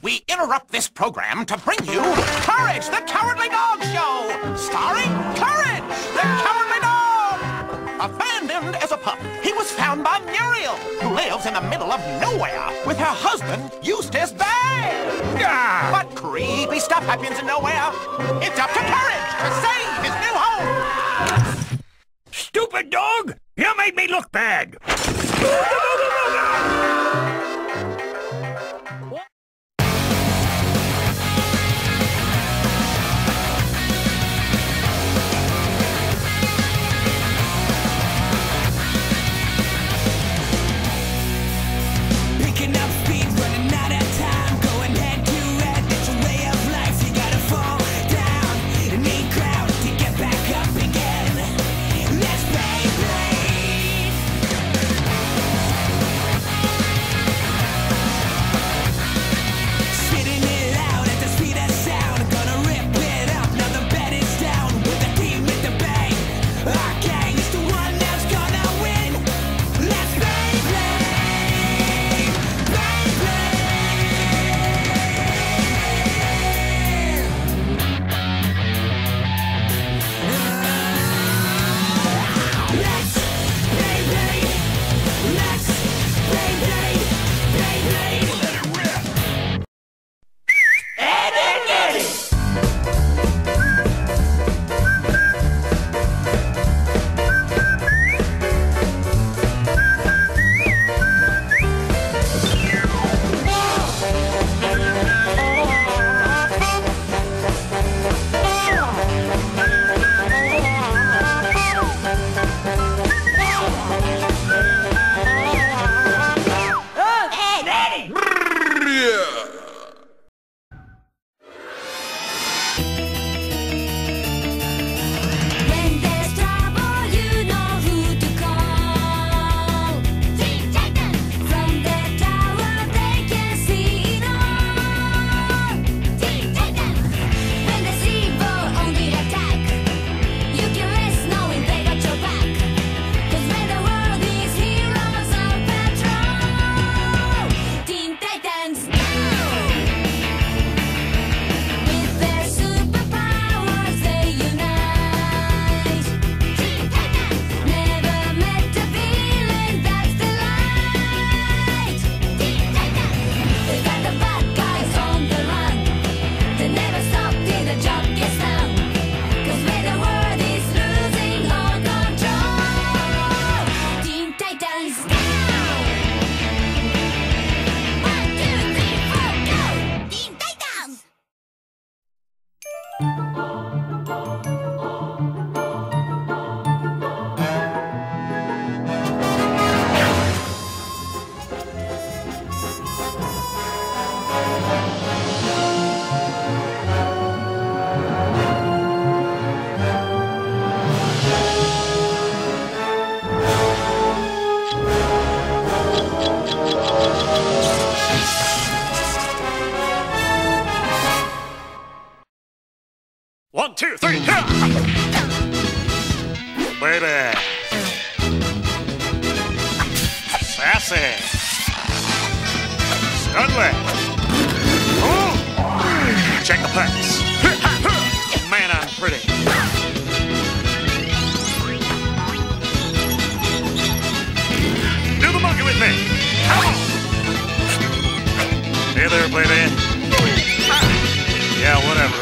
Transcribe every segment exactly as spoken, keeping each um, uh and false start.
We interrupt this program to bring you Courage the Cowardly Dog Show, starring Courage the Cowardly Dog! Abandoned as a pup, he was found by Muriel, who lives in the middle of nowhere with her husband, Eustace Bay! Yeah. But creepy stuff happens in nowhere. It's up to Courage to save his new home! Stupid dog! You made me look bad! Two, three, yeah. Baby. Sassy. Studley. Oh. Check the packs. Man, I'm pretty. Do the monkey with me. Come on. Hey there, baby. Yeah, whatever.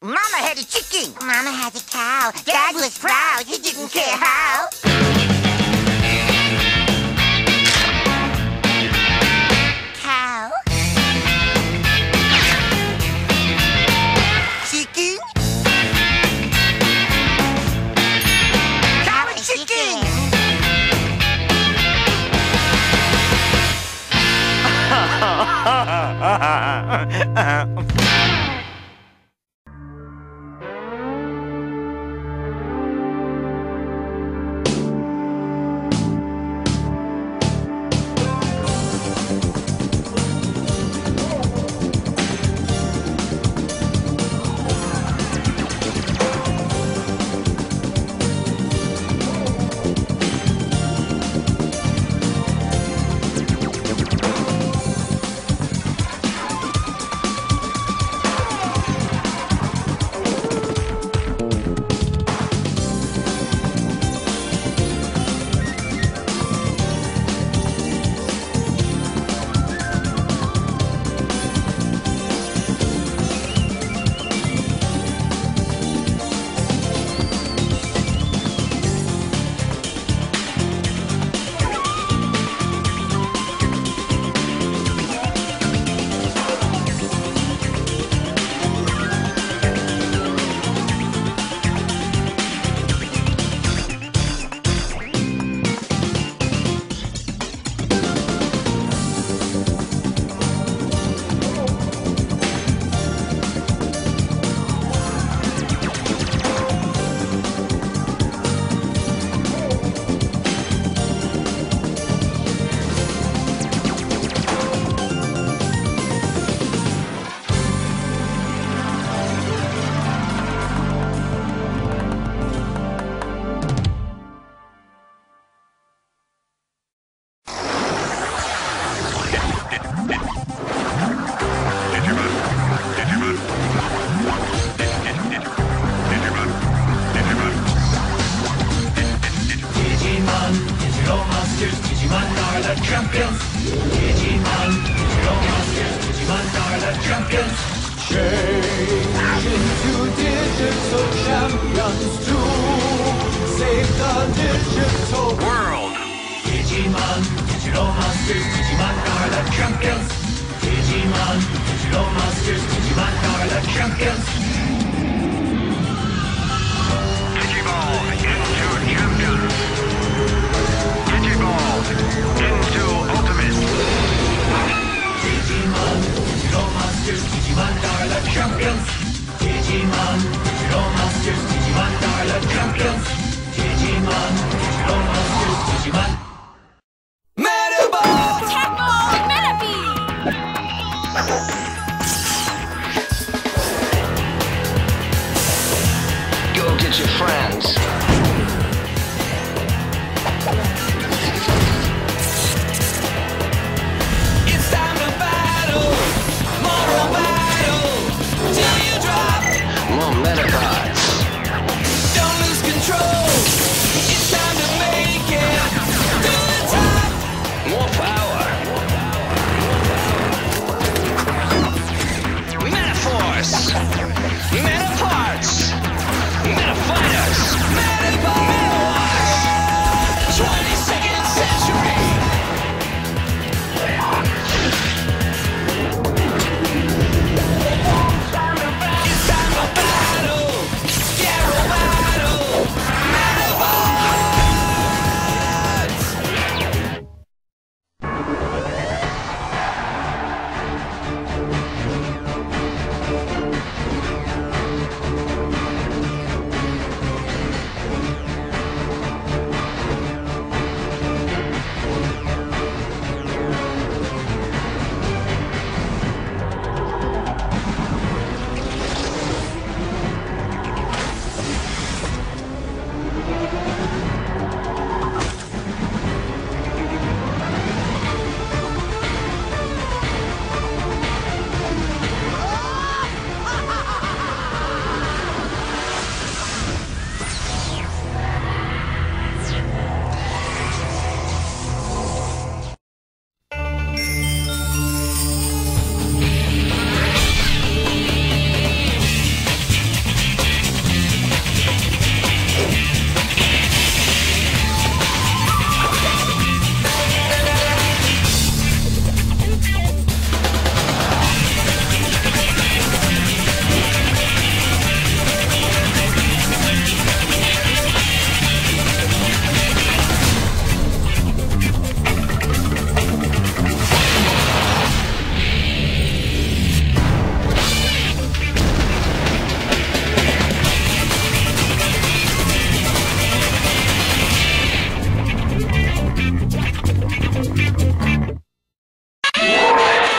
Mama had a chicken. Mama had a cow. Dad, Dad was proud. He didn't care how. Cow. Chicken. Cow and chicken.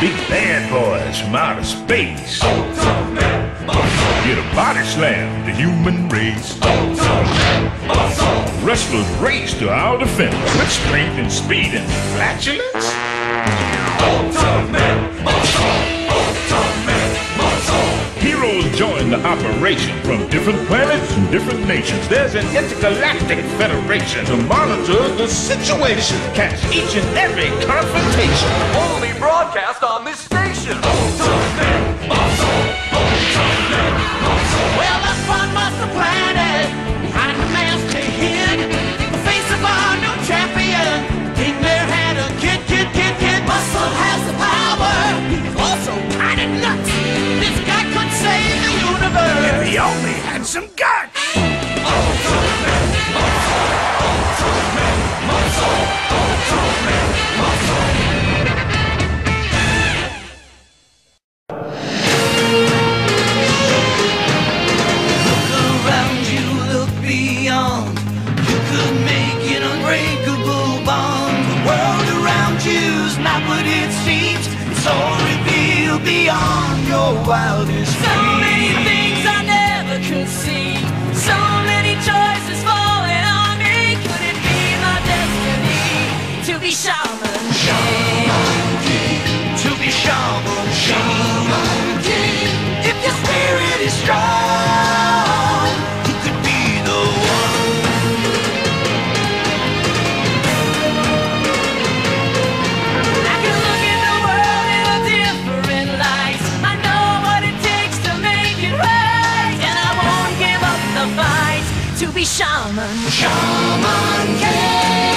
Big bad boys from outer space. Ultimate Muscle. Get a body slam, the human race. Ultimate Muscle. Wrestlers race to our defense with strength and speed and flatulence. Ultimate Muscle. Ultimate Muscle. Heroes join the operation from different planets and different nations. There's an intergalactic federation to monitor the situation, catch each and every confrontation. Only broadcast on this station. Ultimate Muscle. Ultimate Muscle. Well, that's one muscle planet. Behind the mask to hid. The face of our new champion. King Bear had a kid, kid, kid, kid. Muscle has the power. He's also kind of nuts. This guy could save the universe. If he only had some guts. Ultimate Muscle. Ultimate Muscle. Ultimate Muscle. Not what it seems, it's all revealed beyond your wildest dreams. So many things I never could see, so many choices falling on me. Could it be my destiny to be Shaman King? To be Shaman King. If your spirit is strong, you could be the one. Shaman, Shaman King.